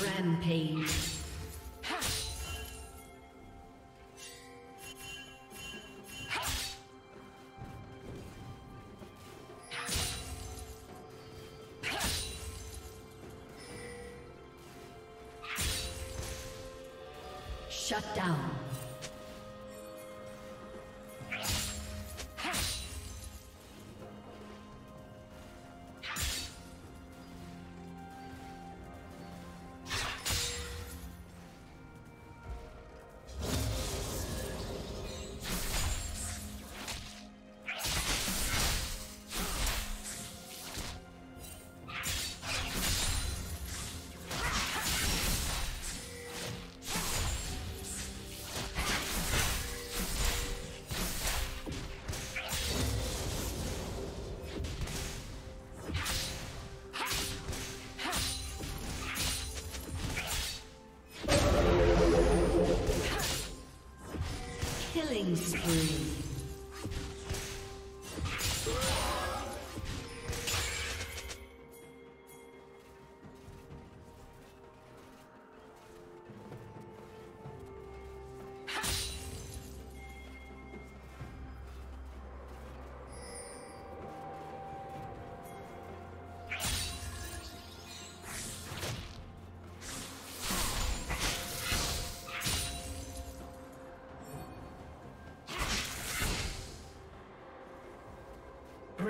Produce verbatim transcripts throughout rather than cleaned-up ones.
Rampage. Shut down. Spree.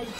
The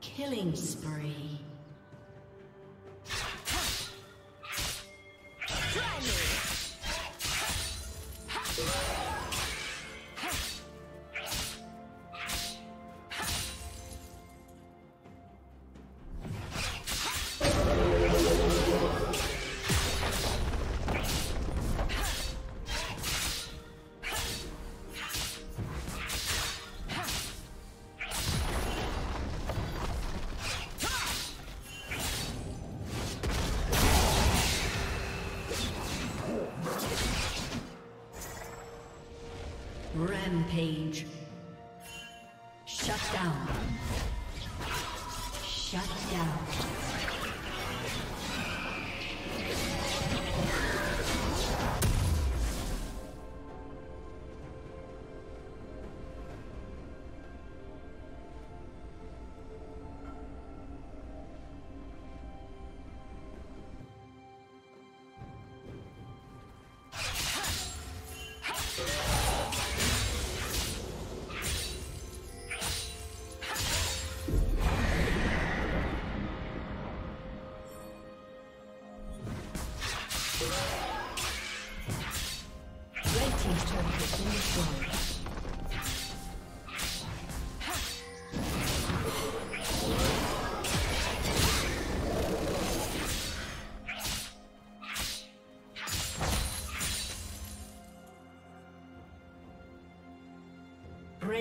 Killing spree. Rampage. Shut down. Shut down.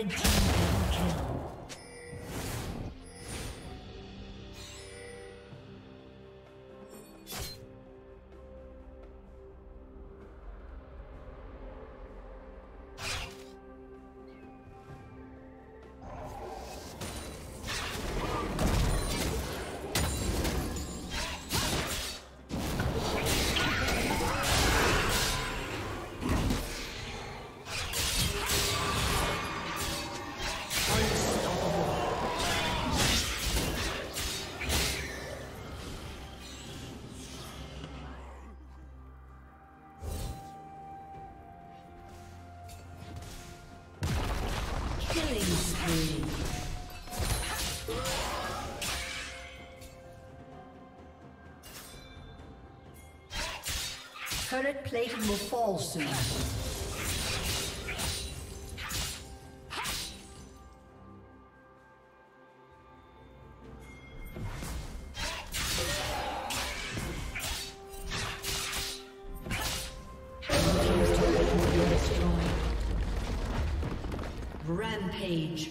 Red team double kill. Current plating will fall soon. Rampage.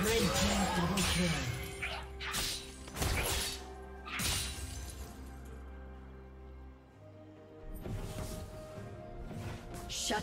Red team double kill. Shut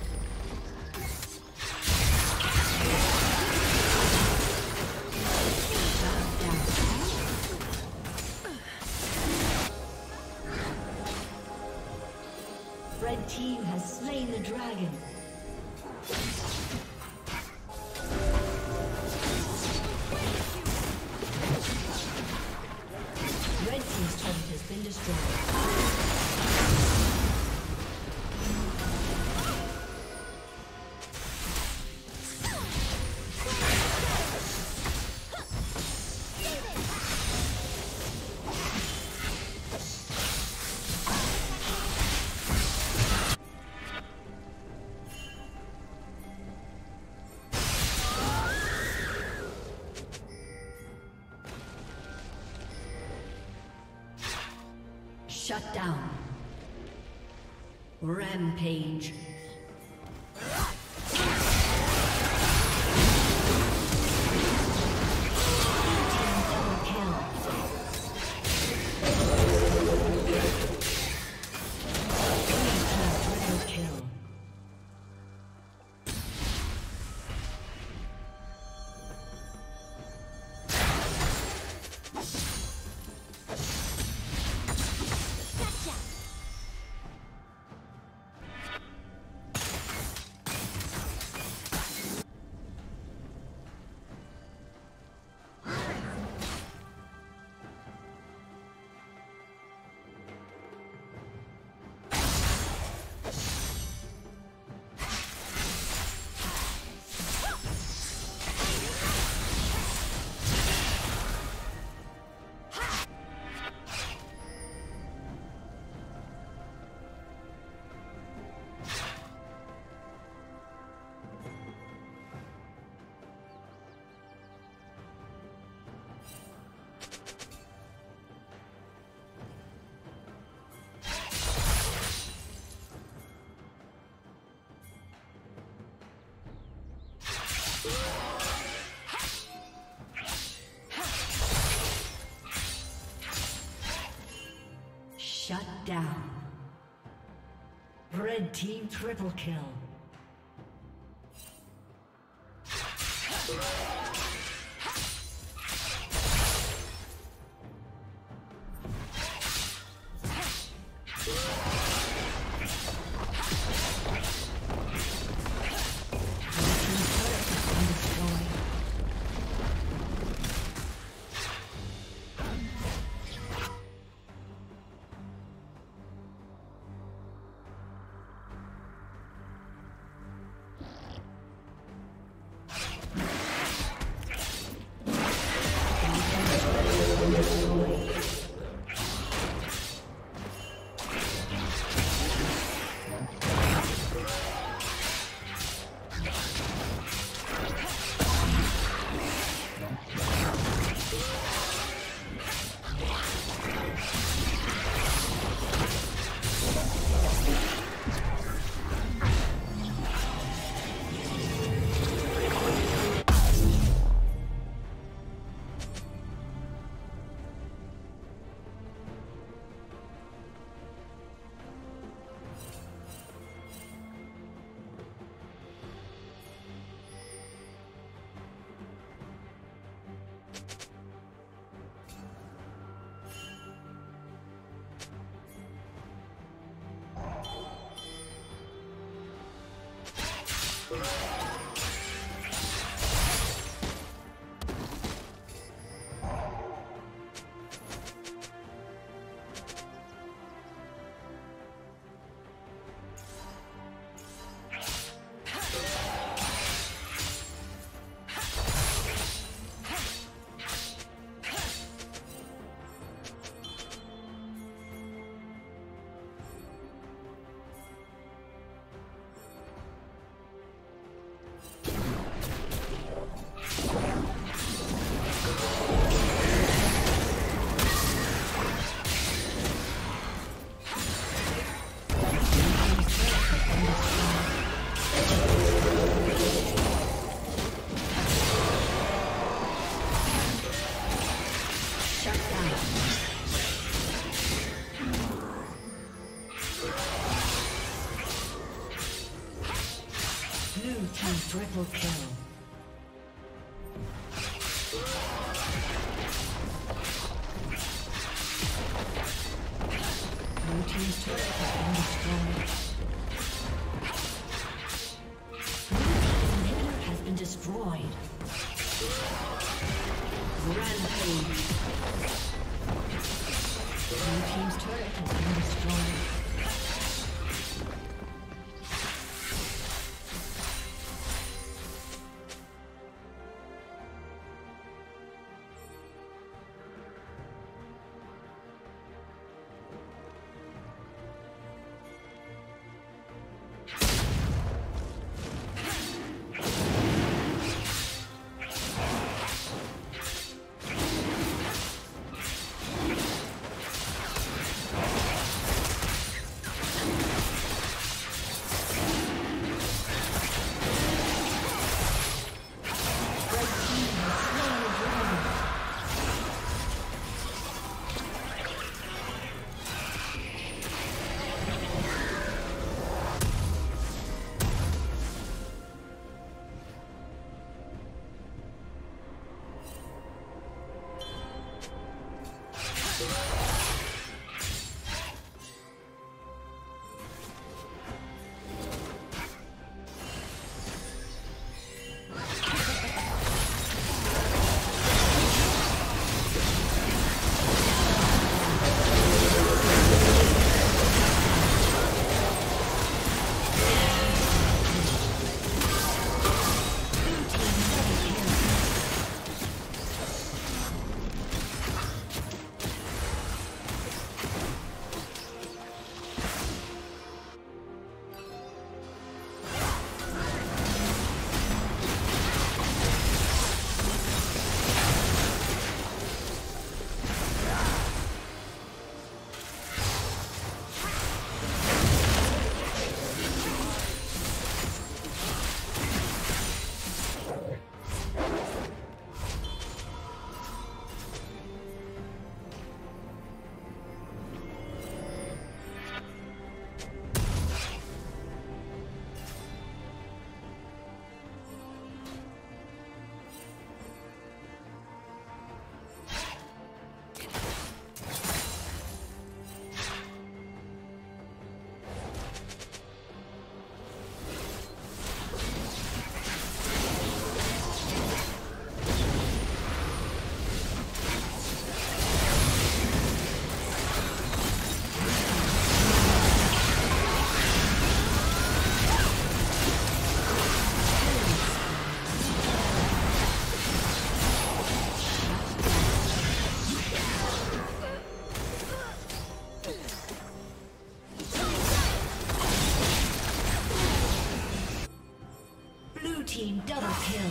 Shut down. Rampage. Shut down. Red team triple kill. Triple kill. Blue team's turret has been destroyed. Blue team's inhibitor has been destroyed. Rampage. Blue team's turret has been destroyed. Double kill.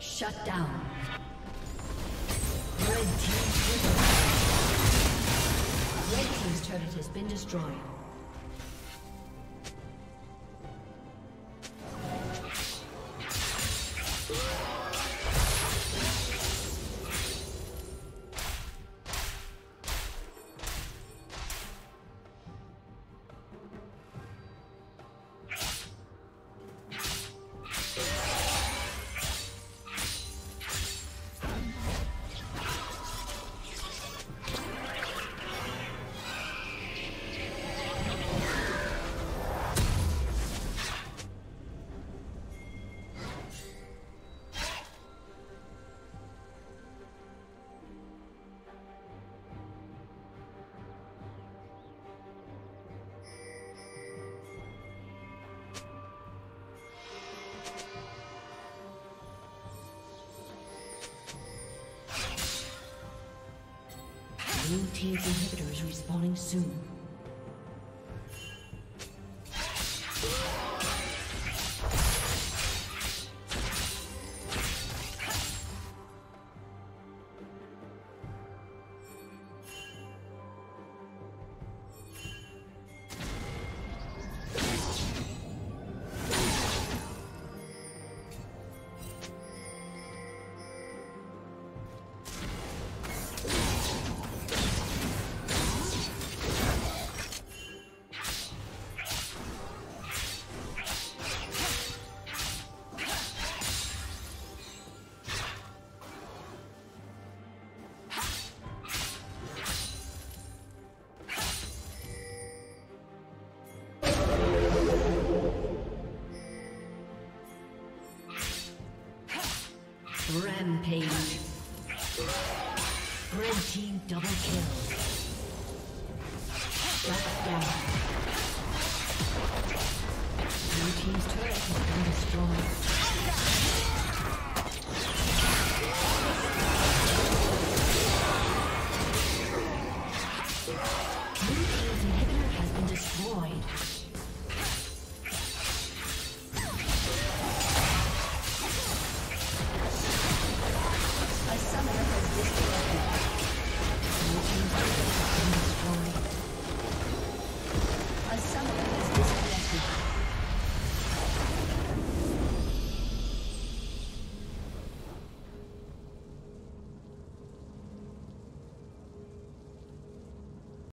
Shut down. Red team's turret. Red team's turret has been destroyed. Blue team's inhibitor is respawning soon. Rampage. Red team double kill. Shut down. Blue team's turret has been destroyed. Blue team's inhibitor has been destroyed. Summer.